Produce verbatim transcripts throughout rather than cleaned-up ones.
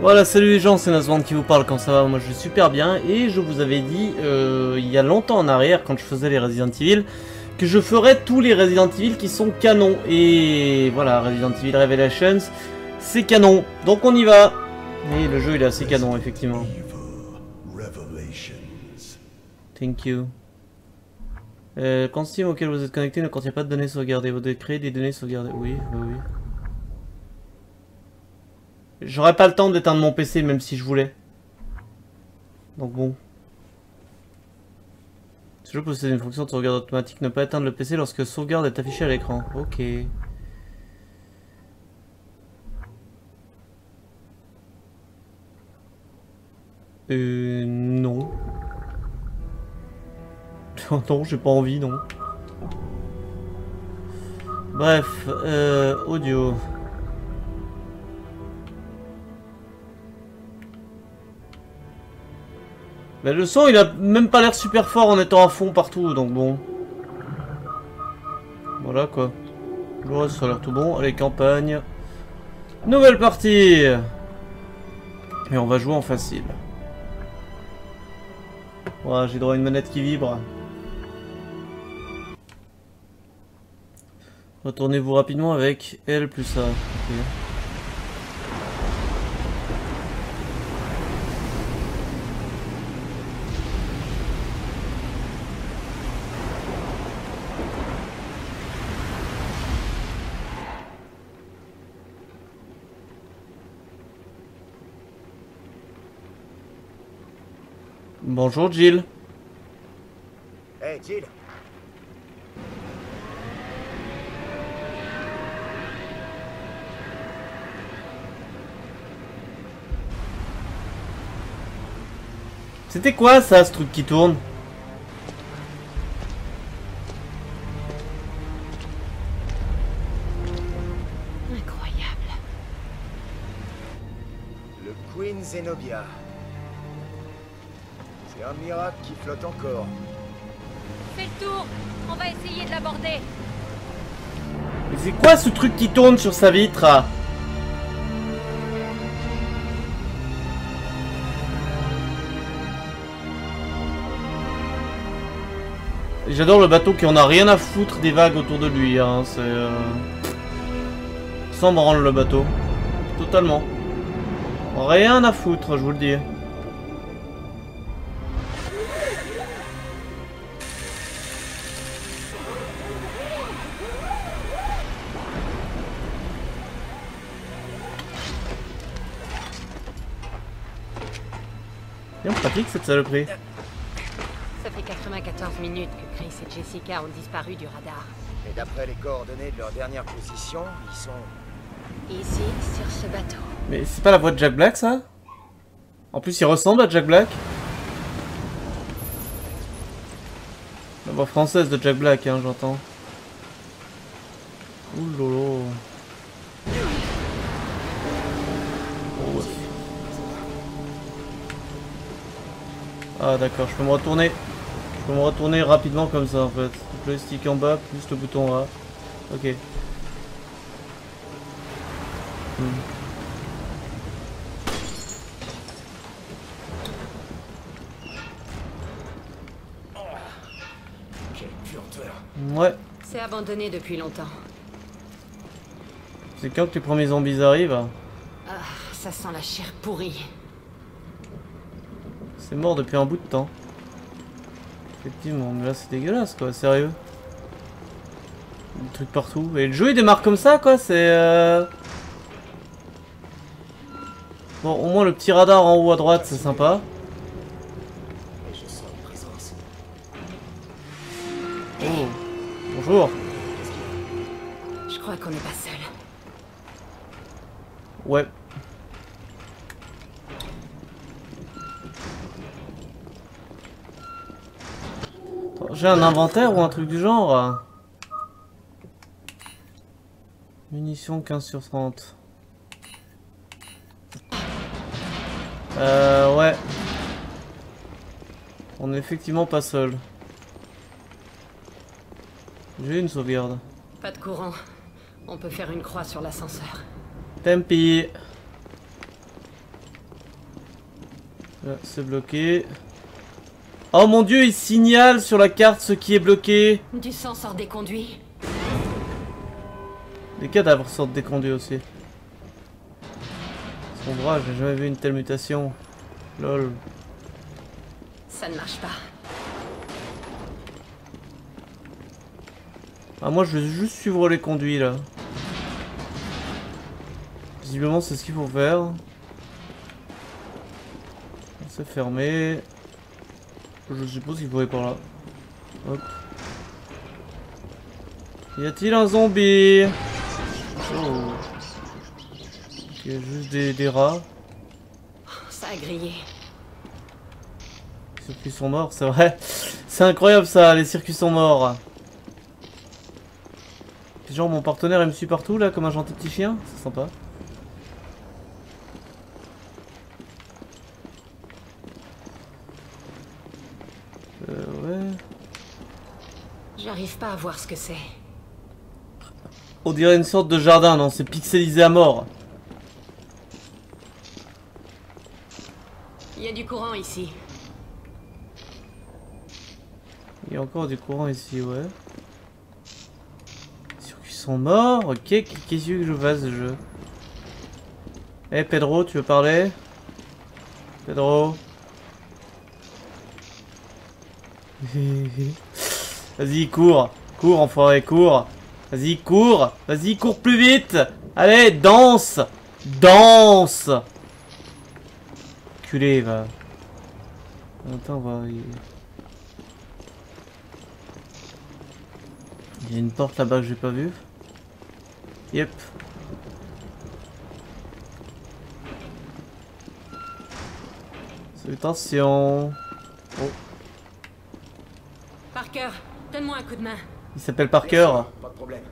Voilà, salut les gens, c'est Nazwan qui vous parle, quand ça va, moi je vais super bien. Et je vous avais dit, euh, il y a longtemps en arrière, quand je faisais les Resident Evil, que je ferais tous les Resident Evil qui sont canons. Et voilà, Resident Evil Revelations, c'est canon, donc on y va. Et le jeu il est assez canon, effectivement. Thank you. Euh, le système auquel vous êtes connecté ne contient pas de données sauvegardées, vous devez créer des données sauvegardées. Oui, oui, oui. J'aurais pas le temps d'éteindre mon P C même si je voulais. Donc bon. Ce jeu possède une fonction de sauvegarde automatique, ne pas éteindre le P C lorsque sauvegarde est affichée à l'écran. Ok. Euh... Non. Non, j'ai pas envie, non. Bref, euh... audio. Mais le son il a même pas l'air super fort en étant à fond partout, donc bon. Voilà quoi. Le reste ça a l'air tout bon. Allez, campagne. Nouvelle partie. Et on va jouer en facile. Voilà, j'ai droit à une manette qui vibre. Retournez-vous rapidement avec L plus A. Okay. Bonjour Jill. Hey Jill. C'était quoi ça, ce truc qui tourne? Incroyable. Le Queen Zenobia. C'est un miracle qui flotte encore. Fais le tour, on va essayer de l'aborder. Mais c'est quoi ce truc qui tourne sur sa vitre? J'adore le bateau qui en a rien à foutre des vagues autour de lui, hein, c'est... Euh... Sans branle le bateau. Totalement. Rien à foutre, je vous le dis. C'est pratique cette saloperie. Ça fait quatre-vingt-quatorze minutes que Chris et Jessica ont disparu du radar. Et d'après les coordonnées de leur dernière position, ils sont... ici, sur ce bateau. Mais c'est pas la voix de Jack Black, ça? En plus, il ressemble à Jack Black. La voix française de Jack Black, hein, j'entends. Ouh lolo. Oh, ouais. Ah d'accord, je peux me retourner. Je peux me retourner rapidement comme ça en fait. Le joystick en bas, plus le bouton A. Ok. Hmm. Oh, quelle puanteur. Ouais. C'est abandonné depuis longtemps. C'est quand que les premiers zombies arrivent. Ah, ça sent la chair pourrie. C'est mort depuis un bout de temps. Effectivement, mais là c'est dégueulasse quoi, sérieux. Des trucs partout. Et le jeu il démarre comme ça quoi, c'est... Euh... Bon, au moins le petit radar en haut à droite c'est sympa. Oh, bonjour. Je crois qu'on n'est pas seul. Ouais. J'ai un inventaire ou un truc du genre. Munitions quinze sur trente. Euh ouais. On est effectivement pas seul. J'ai une sauvegarde. Pas de courant. On peut faire une croix sur l'ascenseur. Tant pis. Là, c'est bloqué. Oh mon dieu, il signale sur la carte ce qui est bloqué. Du sang sort des conduits. Les cadavres sortent des conduits aussi. Cet endroit, j'ai jamais vu une telle mutation. Lol. Ça ne marche pas. Ah, moi je vais juste suivre les conduits là. Visiblement c'est ce qu'il faut faire. C'est fermé. Je suppose qu'il faut aller par là. Hop. Y a-t-il un zombie? Oh. Il y a juste des, des rats. Ça a grillé. Les circuits sont morts, c'est vrai. C'est incroyable ça, les circuits sont morts. Genre mon partenaire il me suit partout là comme un gentil petit chien, c'est sympa. Euh ouais. J'arrive pas à voir ce que c'est. On dirait une sorte de jardin, non, c'est pixelisé à mort. Il y a du courant ici. Il y a encore du courant ici, ouais. Sont morts. Qu'est-ce que je fasse ce jeu? Eh hey Pedro, tu veux parler? Pedro. Vas-y, cours. Cours, enfoiré, cours. Vas-y, cours. Vas-y, cours plus vite. Allez, danse. Danse. Culé, va. Attends, on va... Il y a une porte là-bas que j'ai pas vue. Yep. Attention. Oh. Parker, donne-moi un coup de main. Il s'appelle Parker. Pas de problème.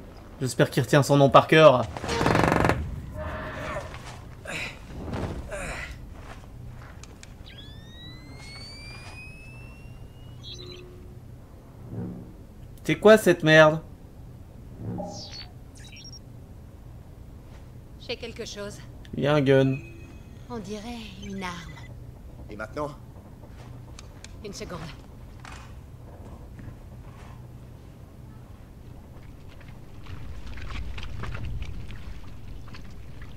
J'espère qu'il retient son nom Parker. C'est quoi cette merde? J'ai quelque chose. Il y a un gun. On dirait une arme. Et maintenant? Une seconde.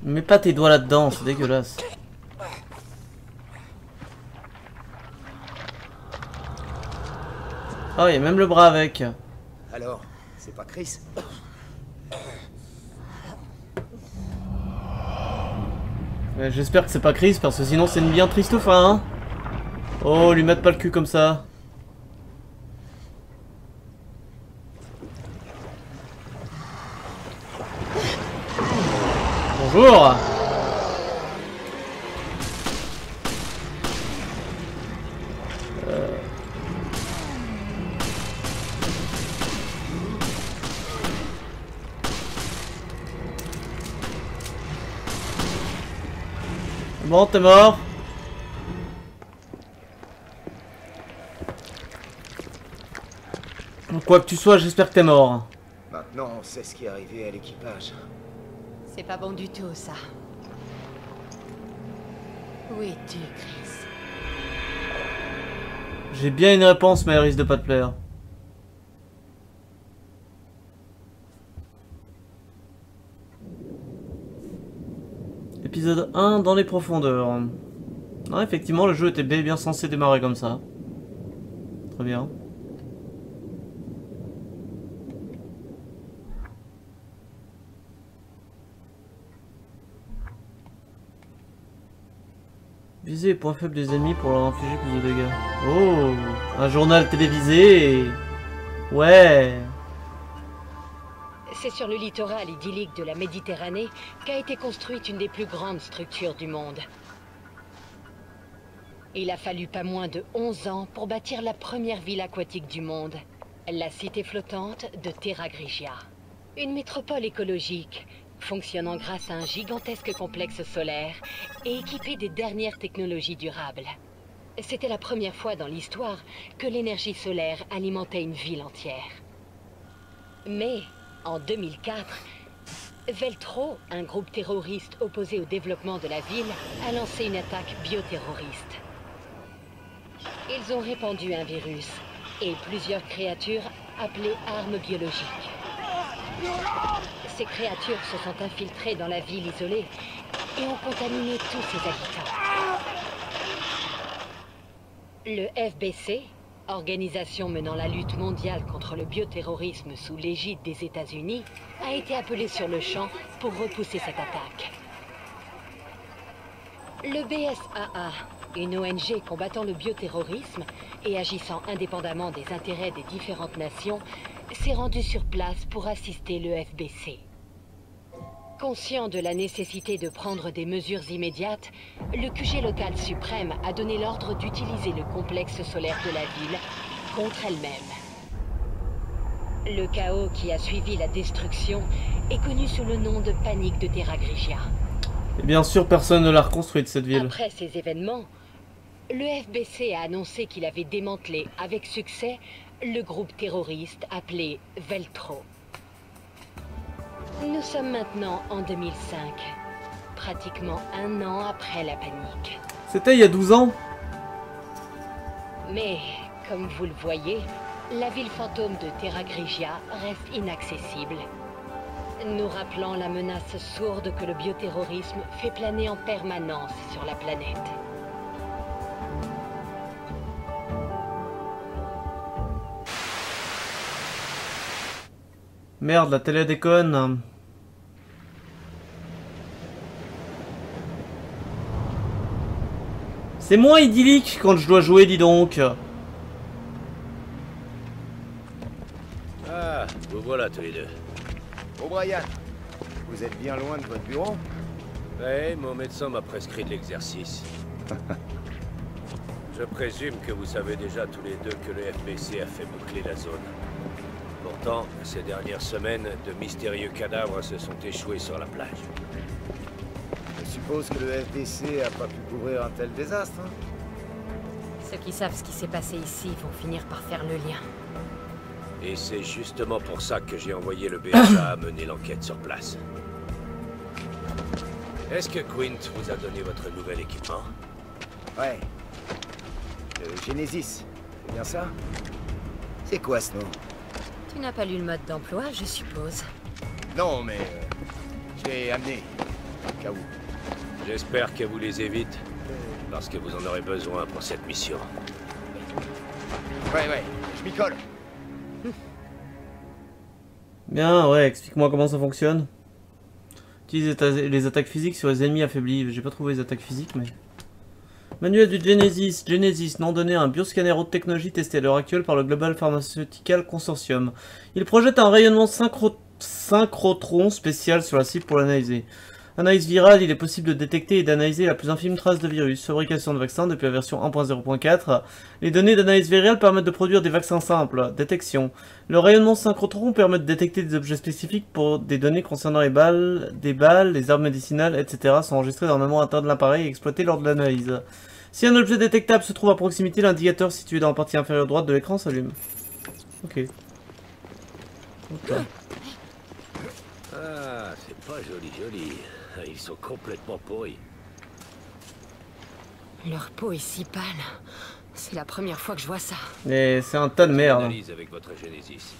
Mets pas tes doigts là-dedans, c'est dégueulasse. Oh, il y a même le bras avec. Alors, c'est pas Chris? Ouais, j'espère que c'est pas Chris parce que sinon c'est une bien triste fin. Hein. Oh, lui mate pas le cul comme ça. Bonjour. Bon, t'es mort. Quoi que tu sois, j'espère que t'es mort. Maintenant, on sait ce qui est arrivé à l'équipage. C'est pas bon du tout, ça. Où es-tu, Chris? J'ai bien une réponse, mais elle risque de pas te plaire. Épisode un dans les profondeurs. Non, effectivement, le jeu était bel et bien censé démarrer comme ça. Très bien. Viser les points faibles des ennemis pour leur infliger plus de dégâts. Oh, un journal télévisé. Ouais. C'est sur le littoral idyllique de la Méditerranée qu'a été construite une des plus grandes structures du monde. Il a fallu pas moins de onze ans pour bâtir la première ville aquatique du monde, la cité flottante de Terra Grigia. Une métropole écologique, fonctionnant grâce à un gigantesque complexe solaire et équipée des dernières technologies durables. C'était la première fois dans l'histoire que l'énergie solaire alimentait une ville entière. Mais... en deux mille quatre, Veltro, un groupe terroriste opposé au développement de la ville, a lancé une attaque bioterroriste. Ils ont répandu un virus et plusieurs créatures appelées armes biologiques. Ces créatures se sont infiltrées dans la ville isolée et ont contaminé tous ses habitants. Le F B C, organisation menant la lutte mondiale contre le bioterrorisme sous l'égide des États-Unis, a été appelé sur le champ pour repousser cette attaque. Le B S A A, une O N G combattant le bioterrorisme et agissant indépendamment des intérêts des différentes nations, s'est rendu sur place pour assister le F B C. Conscient de la nécessité de prendre des mesures immédiates, le Q G local suprême a donné l'ordre d'utiliser le complexe solaire de la ville contre elle-même. Le chaos qui a suivi la destruction est connu sous le nom de panique de Terra Grigia. Et bien sûr, personne ne l'a reconstruite, cette ville. Après ces événements, le F B C a annoncé qu'il avait démantelé avec succès le groupe terroriste appelé Veltro. Nous sommes maintenant en deux mille cinq, pratiquement un an après la panique. C'était il y a douze ans. Mais, comme vous le voyez, la ville fantôme de Terra Grigia reste inaccessible, nous rappelant la menace sourde que le bioterrorisme fait planer en permanence sur la planète. Merde, la télé déconne. C'est moins idyllique quand je dois jouer, dis donc. Ah, vous voilà tous les deux. O'Brien, vous êtes bien loin de votre bureau? Oui, mon médecin m'a prescrit de l'exercice. Je présume que vous savez déjà tous les deux que le F B C a fait boucler la zone. Pourtant, ces dernières semaines, de mystérieux cadavres se sont échoués sur la plage. Je suppose que le F B C a pas pu couvrir un tel désastre, hein? Ceux qui savent ce qui s'est passé ici vont finir par faire le lien. Et c'est justement pour ça que j'ai envoyé le B S A à mener l'enquête sur place. Est-ce que Quint vous a donné votre nouvel équipement? Ouais. Le Genesis, c'est bien ça? C'est quoi ce nom? Tu n'as pas lu le mode d'emploi, je suppose. Non, mais euh, j'ai amené, au cas où. J'espère que vous les évitez, parce que vous en aurez besoin pour cette mission. Ouais, ouais, je m'y colle. Bien, ouais, explique-moi comment ça fonctionne. Utilise les attaques physiques sur les ennemis affaiblis. J'ai pas trouvé les attaques physiques, mais... Manuel du Genesis. Genesis, nom donné à un bioscanner haute technologie testé à l'heure actuelle par le Global Pharmaceutical Consortium. Il projette un rayonnement synchro... synchrotron spécial sur la cible pour l'analyser. Analyse virale, il est possible de détecter et d'analyser la plus infime trace de virus. Fabrication de vaccins depuis la version un point zéro point quatre. Les données d'analyse virale permettent de produire des vaccins simples. Détection. Le rayonnement synchrotron permet de détecter des objets spécifiques pour des données concernant les balles, des balles, les armes médicinales, et cetera sont enregistrées dans la mémoire interne de l'appareil et exploitées lors de l'analyse. Si un objet détectable se trouve à proximité, l'indicateur situé dans la partie inférieure droite de l'écran s'allume. Ok. Ok. Ah, c'est pas joli joli. Ils sont complètement pourris. Leur peau est si pâle. C'est la première fois que je vois ça. Mais c'est un tas de merde. Analyse avec votre Genesis.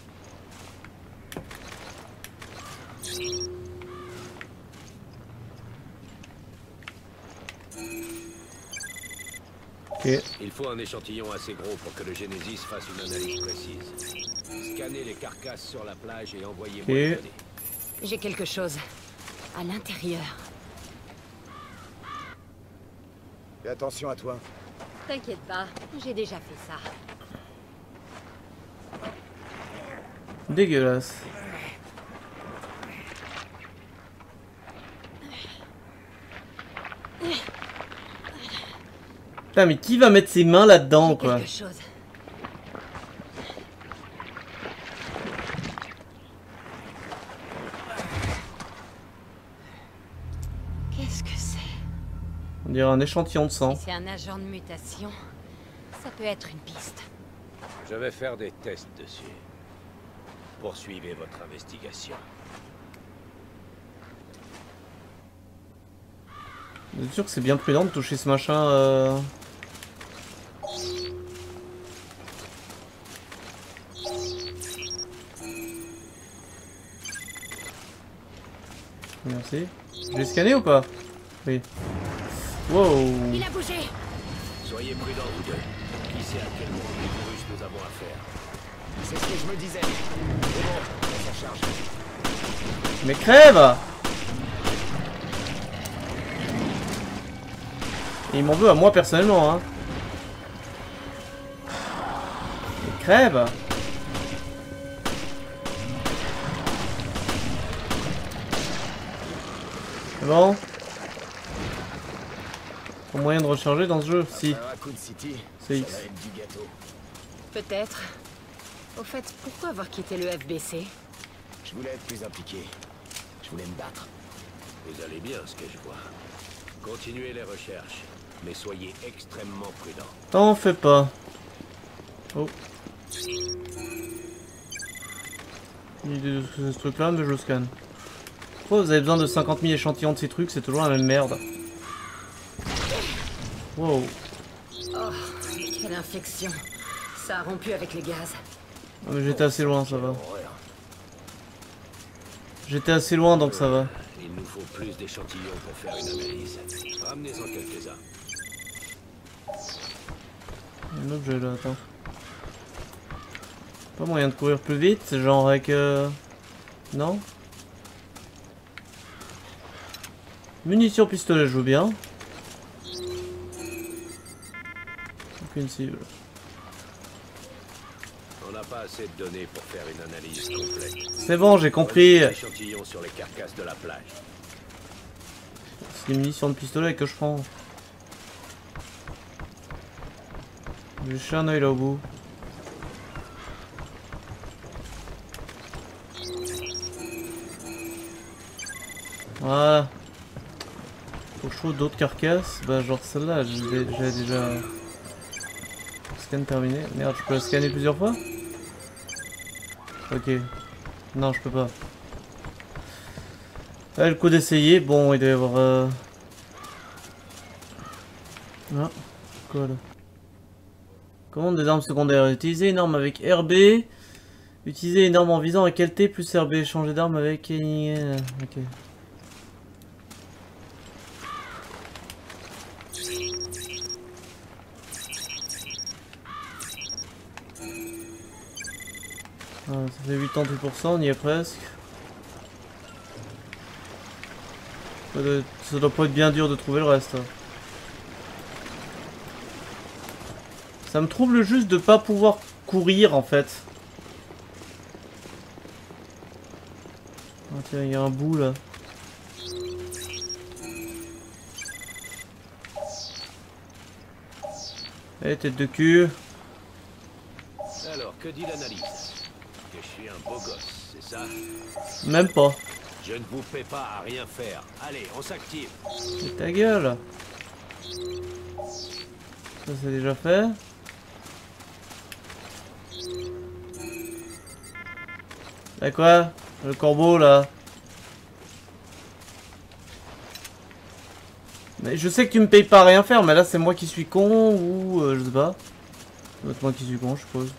Okay. Il faut un échantillon assez gros pour que le Genesis fasse une analyse précise. Scannez les carcasses sur la plage et envoyez-moi les données. J'ai quelque chose. À l'intérieur. Fais attention à toi. T'inquiète pas, j'ai déjà fait ça. Dégueulasse. Putain, mais qui va mettre ses mains là-dedans, quoi? Quelque chose. Un échantillon de sang. C'est un agent de mutation. Ça peut être une piste. Je vais faire des tests dessus. Poursuivez votre investigation. Vous êtes sûr que c'est bien prudent de toucher ce machin euh... Merci. Je l'ai scanné ou pas? Oui. Wow. Il a bougé. Soyez prudents, vous deux. Qui sait à quel moment les virus nous avons à faire? C'est ce que je me disais. C'est bon, on s'en charge. Mais crève! Et il m'en veut à moi personnellement, hein. Mais crève! Bon. Pas moyen de recharger dans ce jeu, si. C'est X. Peut-être. Au fait, pourquoi avoir quitté le F B C? Je voulais être plus impliqué. Je voulais me battre. Vous allez bien, ce que je vois. Continuez les recherches, mais soyez extrêmement prudents. T'en fais pas. Oh. Une idée de ce que c'est ce truc-là, mais je scanne. Pourquoi vous avez besoin de cinquante mille échantillons de ces trucs? C'est toujours la même merde. Wow. Oh, quelle infection. Ça a rompu avec les gaz. Ah, mais j'étais assez loin, ça va. J'étais assez loin, donc ça va. Il nous faut plus d'échantillons pour faire une analyse. Ramenez-en quelques-uns. Il y a un objet là, attends. Pas moyen de courir plus vite, genre avec... Euh... Non? Munitions pistolet, je veux bien. Aucune cible. On n'a pas assez de données pour faire une analyse complète. C'est bon, j'ai compris. Échantillons sur les carcasses de la plage. C'est des munitions de pistolet que je prends. J'ai jeté un œil là au bout. Voilà. Je trouve d'autres carcasses, bah genre celle-là, j'ai déjà scan terminé. Merde, je peux la scanner plusieurs fois? Ok, non je peux pas. Ah, le coup d'essayer, bon il doit y avoir. Euh... Ah, quoi là? Commande des armes secondaires. Utilisez une arme avec R B. Utilisez une arme en visant avec L T plus R B. Changer d'arme avec. Ok. Ah, ça fait huitante-huit pour cent, on y est presque. Ça doit, être, ça doit pas être bien dur de trouver le reste. Ça me trouble juste de pas pouvoir courir en fait. Ah tiens, il y a un bout là. Allez, tête de cul. Alors, que dit l'analyse? Que je suis un beau gosse, c'est ça? Même pas. Je ne vous paie pas à rien faire. Allez, on s'active. C'est ta gueule. Ça c'est déjà fait. Là quoi? Le corbeau là. Mais je sais que tu me payes pas à rien faire, mais là c'est moi qui suis con ou euh, je sais pas. C'est moi qui suis con, je suppose.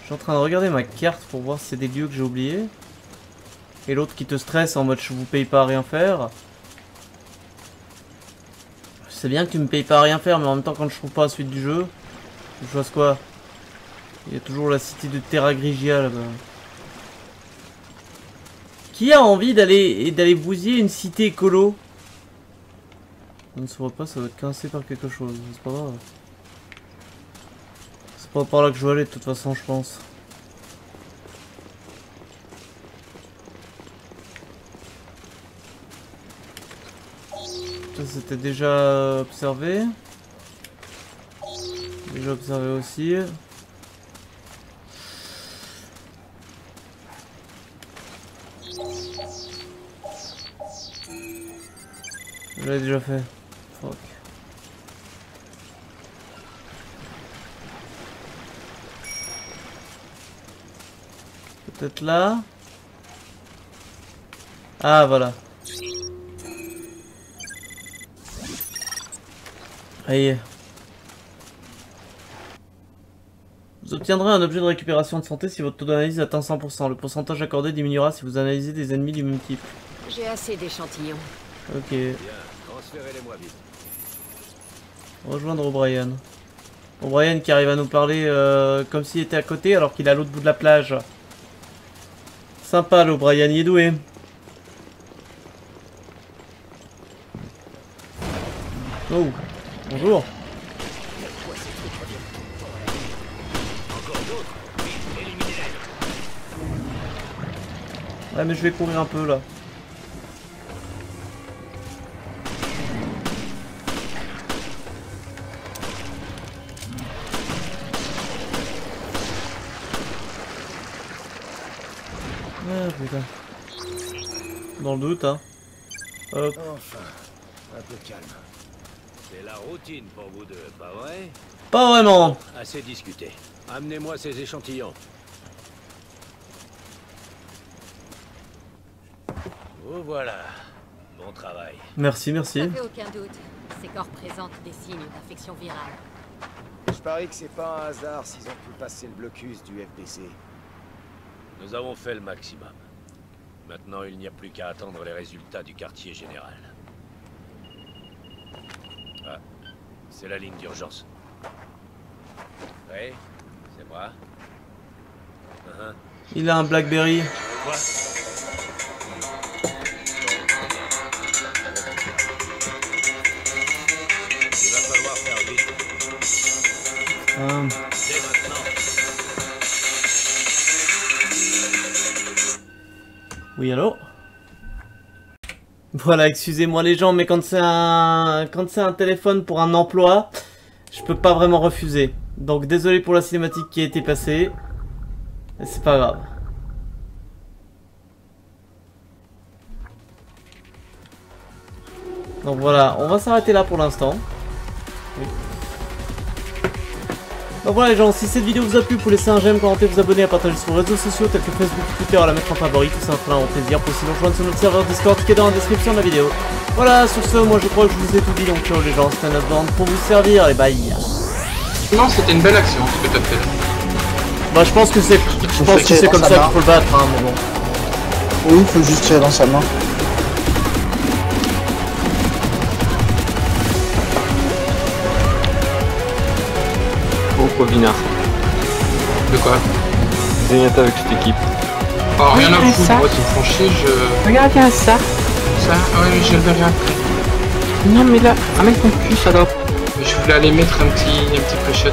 Je suis en train de regarder ma carte pour voir si c'est des lieux que j'ai oubliés. Et l'autre qui te stresse en mode je vous paye pas à rien faire. Je sais bien que tu me payes pas à rien faire, mais en même temps quand je trouve pas la suite du jeu, je vois quoi? Il y a toujours la cité de Terra Grigia là-bas. Qui a envie d'aller d'aller bousiller une cité écolo? On ne se voit pas, ça doit être cassé par quelque chose, c'est pas grave. C'est pas par là que je vais aller de toute façon je pense. Ça c'était déjà observé. Déjà observé aussi. Je l'ai déjà fait. Fuck. Peut-être là. Ah voilà. Aïe. Vous obtiendrez un objet de récupération de santé si votre taux d'analyse atteint cent pour cent. Le pourcentage accordé diminuera si vous analysez des ennemis du même type. J'ai assez d'échantillons. Ok. Bien, transférez-les-moi vite. Rejoindre O'Brien. O'Brien qui arrive à nous parler euh, comme s'il était à côté alors qu'il est à l'autre bout de la plage. Sympa, l'O'Brien, il est doué. Oh, bonjour. Ouais, mais je vais courir un peu là. Ah putain. Dans le doute, hein. Hop. Enfin, un peu calme. C'est la routine pour vous deux, pas vrai? Pas vraiment. Assez discuté. Amenez-moi ces échantillons. Vous voilà. Bon travail. Merci, merci. Ça fait aucun doute. Ces corps présentent des signes d'infection virale. Je parie que c'est pas un hasard s'ils ont pu passer le blocus du F B C. Nous avons fait le maximum. Maintenant, il n'y a plus qu'à attendre les résultats du quartier général. Ah, c'est la ligne d'urgence. Oui, c'est moi. Uh-huh. Il a un Blackberry. Quoi ? Il va falloir faire vite. Hum. C'est maintenant. Oui, allô? Voilà, excusez-moi les gens, mais quand c'est un quand c'est un téléphone pour un emploi, je peux pas vraiment refuser. Donc désolé pour la cinématique qui a été passée. C'est pas grave. Donc voilà, on va s'arrêter là pour l'instant. Oui. Donc voilà les gens, si cette vidéo vous a plu, vous laissez un j'aime, commenter, vous abonner, à partager sur vos réseaux sociaux tels que Facebook, Twitter, à la mettre en favori, tout ça fera un plaisir, pour sinon rejoindre sur notre serveur Discord qui est dans la description de la vidéo. Voilà, sur ce, moi je crois que je vous ai tout dit, donc ciao les gens, c'était Nazwan pour vous servir, et bye. Non, c'était une belle action, ce que t'as fait là. Bah je pense que c'est je pense que c'est comme ça qu'il faut le battre, hein, mais bon. Oui, il faut juste tirer dans sa main. Vinard. De quoi? Zenyatta avec toute l'équipe. Oh, oui, rien à foutre, moi, c'est franchi, je. Regarde, il y a ça. Ça? Ah, ouais, mais je le verrai après. Non, mais là, un mec en plus, alors. Je voulais aller mettre un petit, un petit pré-shot.